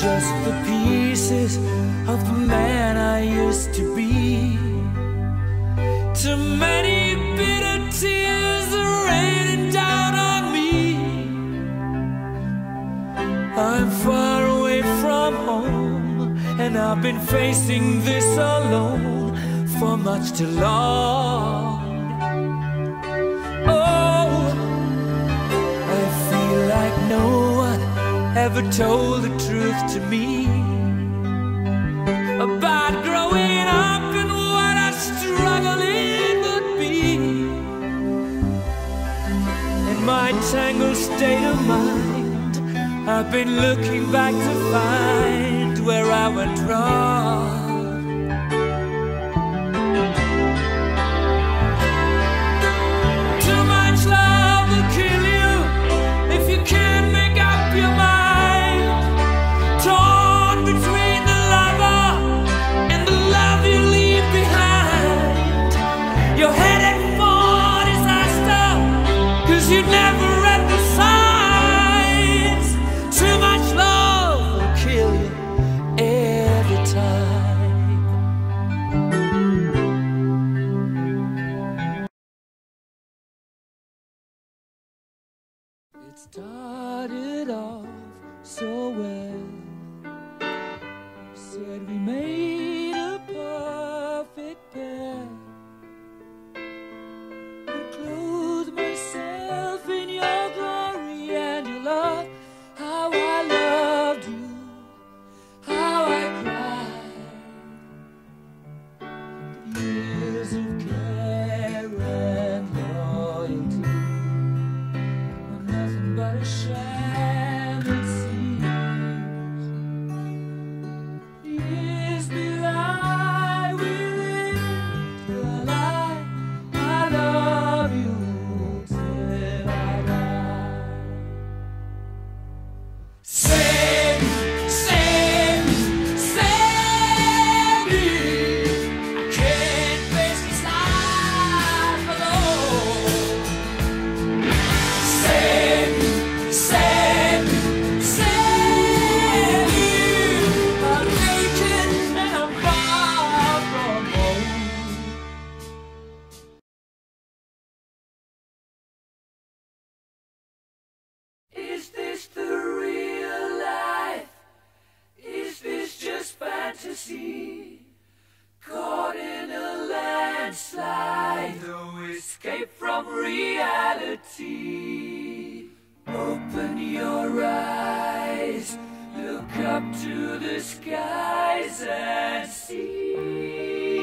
just the pieces of the man I used to be. Too many bitter tears are raining down on me. I'm far away from home, and I've been facing this alone for much too long. Ever told the truth to me about growing up and what a struggle it would be. In my tangled state of mind, I've been looking back to find where I went wrong. You never read the signs. Too much love will kill you every time. It started off so well. Said we made a perfect pair. Fantasy, caught in a landslide, no escape from reality. Open your eyes, look up to the skies and see.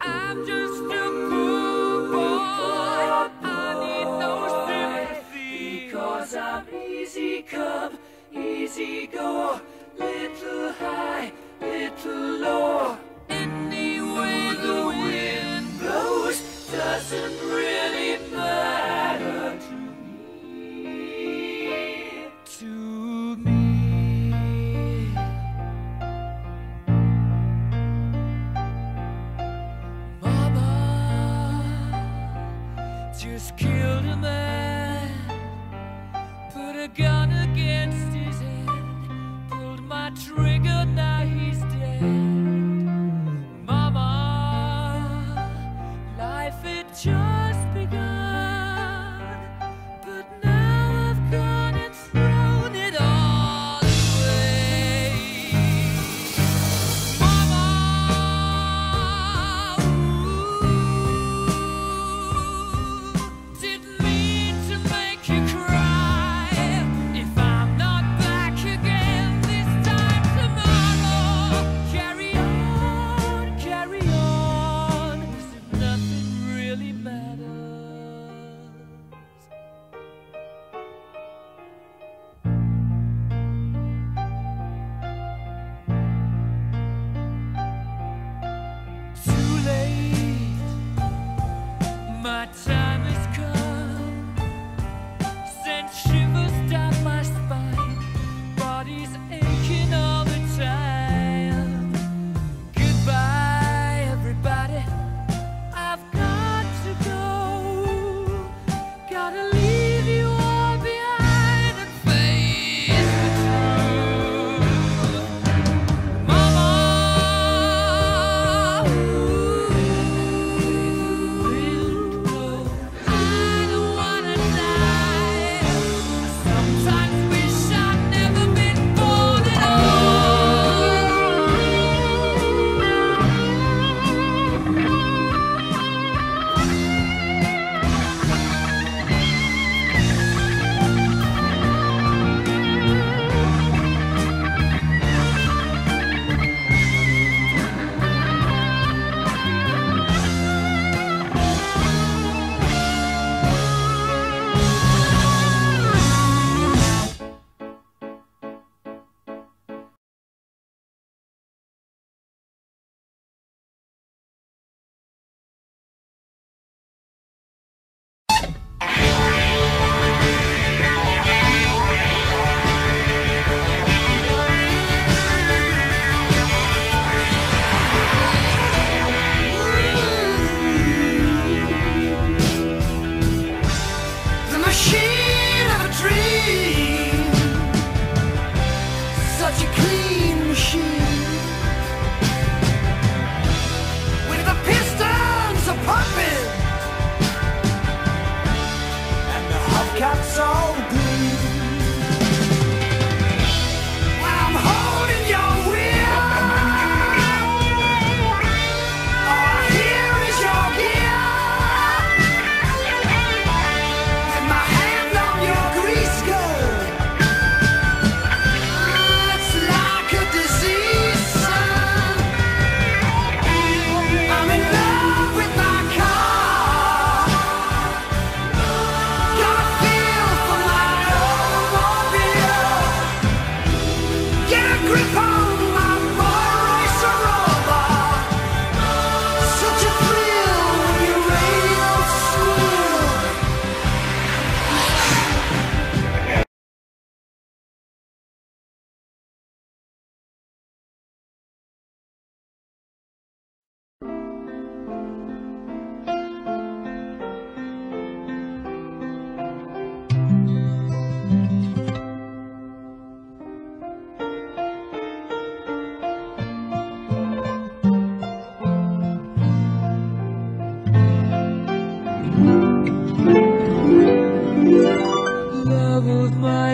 I'm just a poor boy, I need no sympathy, because I'm easy come, easy go. Little high, little low. Any way the wind blows doesn't really matter to me. To me. Mama just killed a man, put a gun against his head. My trigger, now he's dead. Mama, life had just begun, but now I've gone and thrown it all away. Mama, ooh, didn't mean to make you cry. My time has come, sent shivers down my spine, body's aching all the time. Goodbye everybody, I've got to go, gotta leave you all behind and face the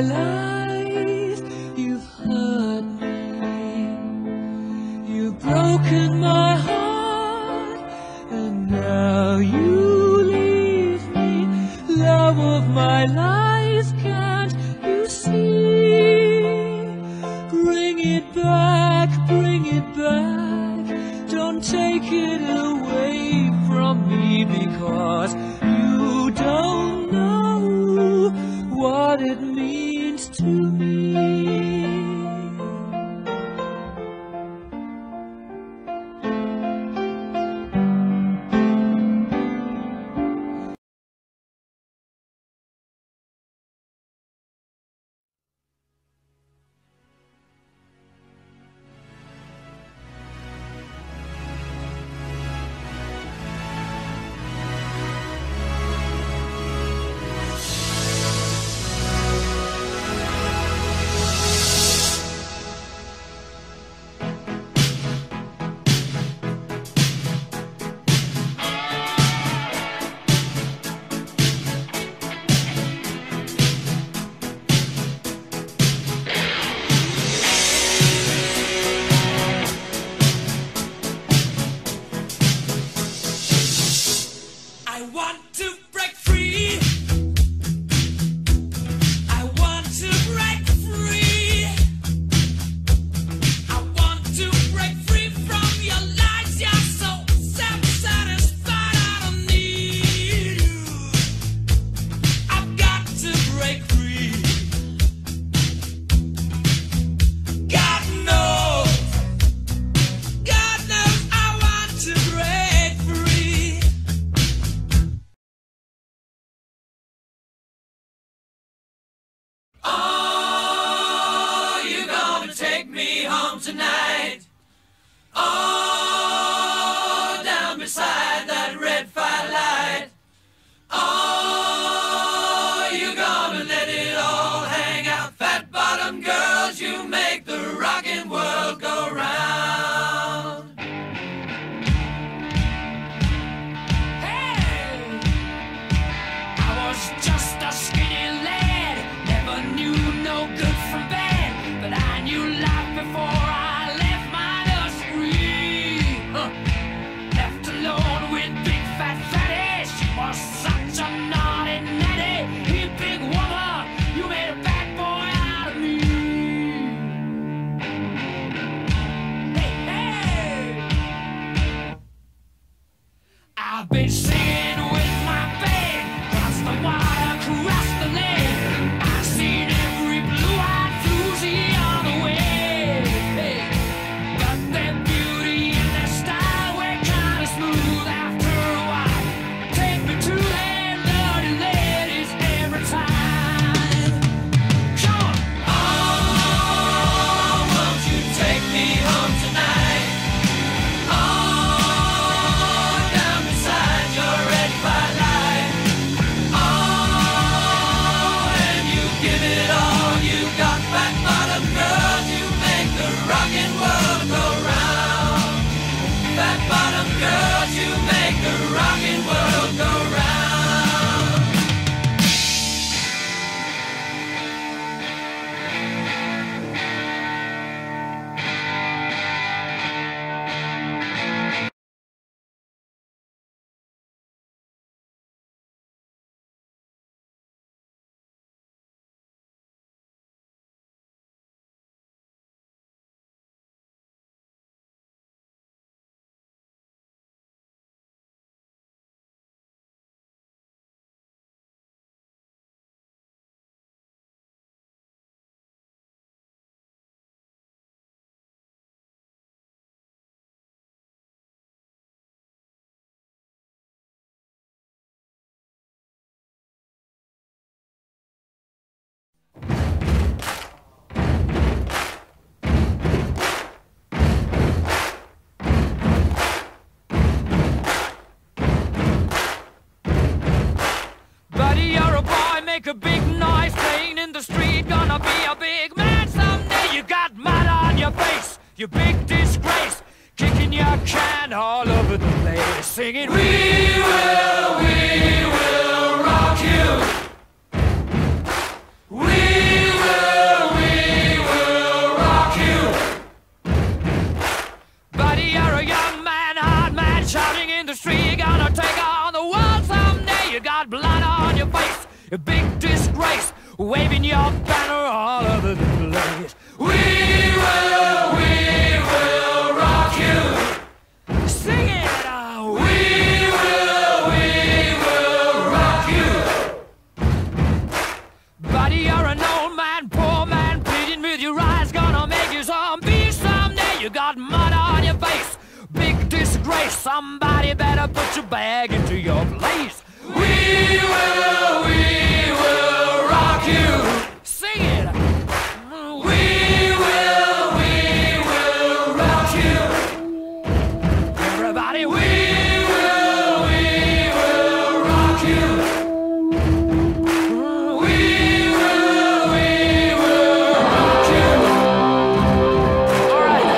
life, you've hurt me, you've broken my heart, and now you leave me. Love of my life, can't you see? Bring it back, bring it back, don't take it away from me, because you don't know what it means to me. Tonight, oh, down beside that red firelight, oh, you're gonna let it all hang out. Fat bottom girls, you make the rockin' world go round. Hey, I was just a skinny lad, never knew no good from bad, but I knew life before. I've been singing with my band, across the water, across the land. I've seen every blue-eyed floozy on the way. Hey. But their beauty and their style were kind of smooth after a while. Take me to their dirty ladies every time. Come on! Oh, won't you take me home tonight? Make a big noise playing in the street, gonna be a big man someday. You got mud on your face, you big disgrace, kicking your can all over the place, singing we will rock you. We will a big disgrace, waving your banner all over the place. We will rock you. Sing it! We will rock you. Buddy, you're an old man, poor man, pleading with your eyes, gonna make you zombie someday. You got mud on your face, big disgrace. Somebody better put your bag into your place. We will rock you. Sing it. We will rock you. Everybody, we will rock you. We will rock you. All right.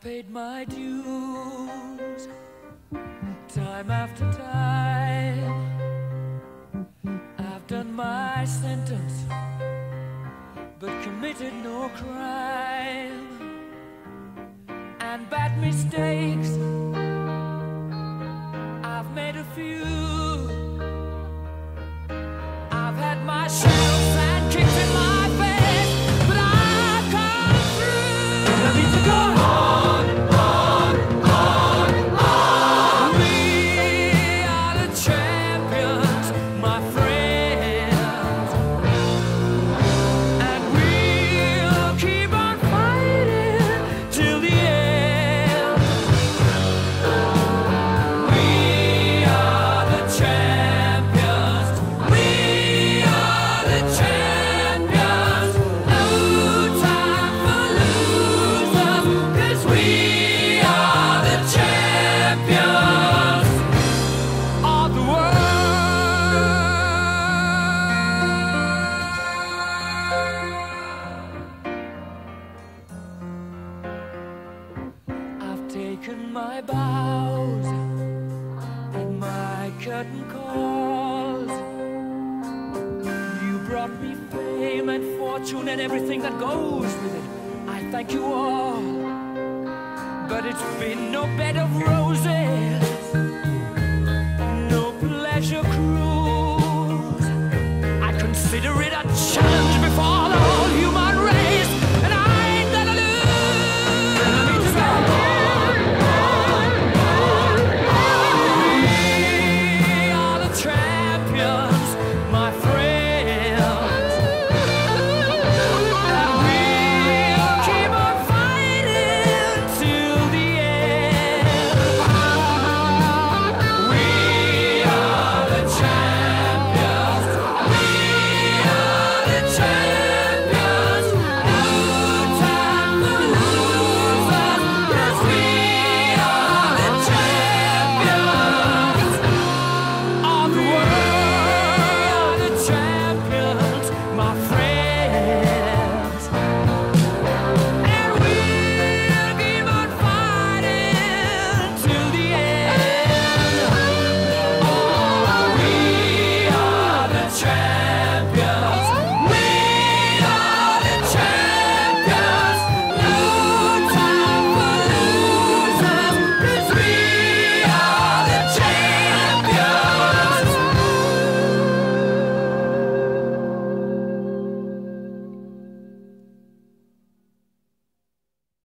Paid my dues time after time. I've done my sentence but committed no crime, and bad mistakes I've made a few. I've had my shells and kicks in my face, but I've come through. Let me go. Taken my bows and my curtain calls. You brought me fame and fortune and everything that goes with it. I thank you all, but it's been no bed of roses.